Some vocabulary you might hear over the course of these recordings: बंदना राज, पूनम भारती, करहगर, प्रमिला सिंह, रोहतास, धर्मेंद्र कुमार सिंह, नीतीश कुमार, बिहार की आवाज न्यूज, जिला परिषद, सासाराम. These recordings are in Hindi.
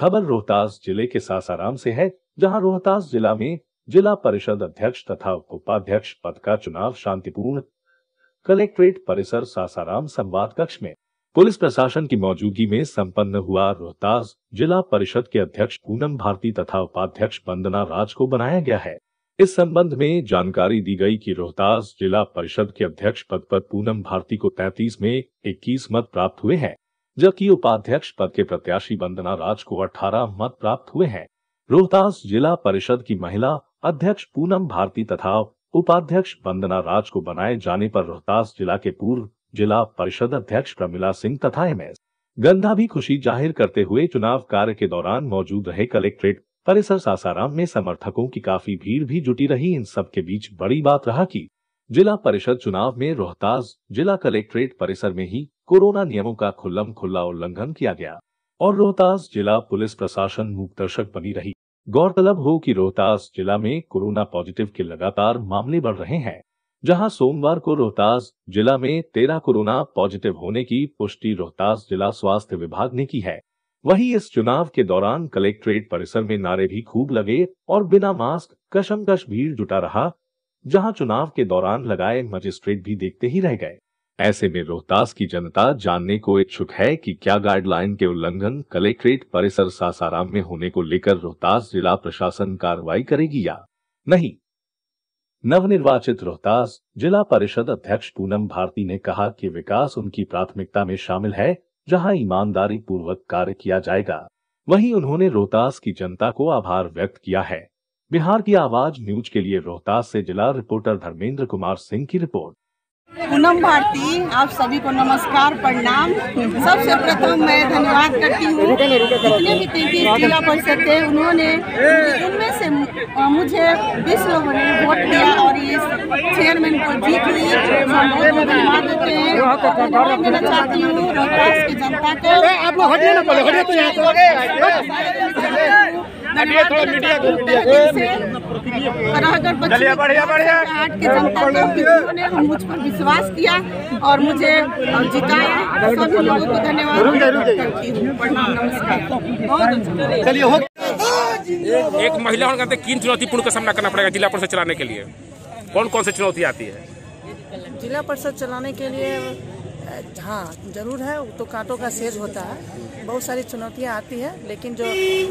खबर रोहतास जिले के सासाराम से है, जहां रोहतास जिला में जिला परिषद अध्यक्ष तथा उपाध्यक्ष पद का चुनाव शांतिपूर्ण कलेक्ट्रेट परिसर सासाराम संवाद कक्ष में पुलिस प्रशासन की मौजूदगी में संपन्न हुआ। रोहतास जिला परिषद के अध्यक्ष पूनम भारती तथा उपाध्यक्ष बंदना राज को बनाया गया है। इस संबंध में जानकारी दी गई कि रोहतास जिला परिषद के अध्यक्ष पद पर पूनम भारती को 33 में 21 मत प्राप्त हुए हैं, जबकि उपाध्यक्ष पद के प्रत्याशी बंदना राज को 18 मत प्राप्त हुए हैं। रोहतास जिला परिषद की महिला अध्यक्ष पूनम भारती तथा उपाध्यक्ष बंदना राज को बनाए जाने पर रोहतास जिला के पूर्व जिला परिषद अध्यक्ष प्रमिला सिंह तथा MS गंधा भी खुशी जाहिर करते हुए चुनाव कार्य के दौरान मौजूद रहे। कलेक्ट्रेट परिसर सासाराम में समर्थकों की काफी भीड़ भी जुटी रही। इन सब के बीच बड़ी बात रहा कि जिला परिषद चुनाव में रोहतास जिला कलेक्ट्रेट परिसर में ही कोरोना नियमों का खुल्लम-खुल्ला उल्लंघन किया गया और रोहतास जिला पुलिस प्रशासन मूकदर्शक बनी रही। गौरतलब हो कि रोहतास जिला में कोरोना पॉजिटिव के लगातार मामले बढ़ रहे हैं, जहां सोमवार को रोहतास जिला में 13 कोरोना पॉजिटिव होने की पुष्टि रोहतास जिला स्वास्थ्य विभाग ने की है। वहीं इस चुनाव के दौरान कलेक्ट्रेट परिसर में नारे भी खूब लगे और बिना मास्क कशमकश भीड़ जुटा रहा, जहां चुनाव के दौरान लगाए मजिस्ट्रेट भी देखते ही रह गए। ऐसे में रोहतास की जनता जानने को इच्छुक है कि क्या गाइडलाइन के उल्लंघन कलेक्ट्रेट परिसर सासाराम में होने को लेकर रोहतास जिला प्रशासन कार्रवाई करेगी या नहीं। नवनिर्वाचित रोहतास जिला परिषद अध्यक्ष पूनम भारती ने कहा कि विकास उनकी प्राथमिकता में शामिल है, जहां ईमानदारी पूर्वक कार्य किया जाएगा। वहीं उन्होंने रोहतास की जनता को आभार व्यक्त किया है। बिहार की आवाज न्यूज के लिए रोहतास से जिला रिपोर्टर धर्मेंद्र कुमार सिंह की रिपोर्ट। पूनम भारती, आप सभी को नमस्कार, प्रणाम। सबसे प्रथम मैं धन्यवाद करती हूँ जितने भी 33 जिला परिषद थे, उन्होंने उनमें से मुझे 20 लोगों ने वोट दिया और ये चेयरमैन को जीत ली। बहुत धन्यवाद देते हैं। धन्यवाद देना चाहती हूँ रोहतास की जनता को। आठ के जनता को मुझ पर विश्वास किया और मुझे जिताया। सभी लोगों को धन्यवाद करती हूँ। नमस्कार। एक महिला होने के नाते किन चुनौतीपूर्ण का सामना करना पड़ेगा जिला परिषद चलाने के लिए? कौन कौन सी चुनौती आती है जिला परिषद चलाने के लिए? हाँ जरूर है, तो कांटों का सेज होता है, बहुत सारी चुनौतियां आती है, लेकिन जो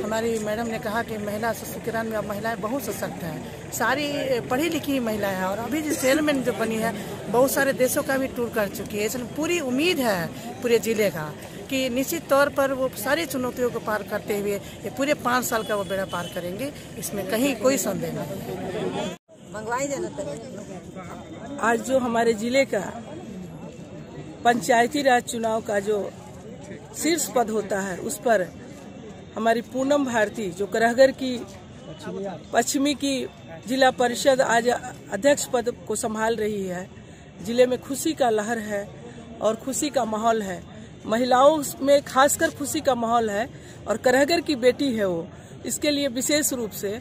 हमारी मैडम ने कहा कि महिला सशक्तिकरण में अब महिलाएं बहुत सशक्त हैं, सारी पढ़ी लिखी महिलाएं हैं और अभी जो चेयरमैन जो बनी है बहुत सारे देशों का भी टूर कर चुकी है। इसलिए पूरी उम्मीद है पूरे जिले का कि निश्चित तौर पर वो सारी चुनौतियों को पार करते हुए ये पूरे 5 साल का वो बेड़ा पार करेंगे, इसमें कहीं कोई संदेह नहीं। आज जो हमारे जिले का पंचायती राज चुनाव का जो शीर्ष पद होता है, उस पर हमारी पूनम भारती जो करहगर की पश्चिमी की जिला परिषद आज अध्यक्ष पद को संभाल रही है। जिले में खुशी का लहर है और खुशी का माहौल है, महिलाओं में खासकर खुशी का माहौल है और करहगर की बेटी है वो। इसके लिए विशेष रूप से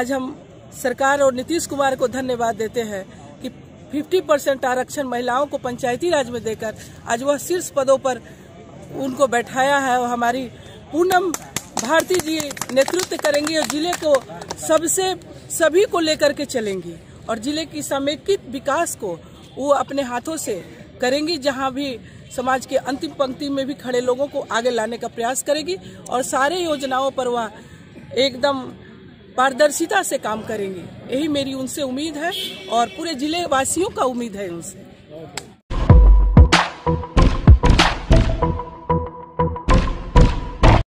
आज हम सरकार और नीतीश कुमार को धन्यवाद देते हैं कि 50% आरक्षण महिलाओं को पंचायती राज में देकर आज वह शीर्ष पदों पर उनको बैठाया है। और हमारी पूनम भारती जी नेतृत्व करेंगी और जिले को सबसे सभी को लेकर के चलेंगी और जिले की समेकित विकास को वो अपने हाथों से करेंगी, जहां भी समाज के अंतिम पंक्ति में भी खड़े लोगों को आगे लाने का प्रयास करेगी और सारे योजनाओं पर वह एकदम पारदर्शिता से काम करेंगे। यही मेरी उनसे उम्मीद है और पूरे जिले वासियों का उम्मीद है उनसे।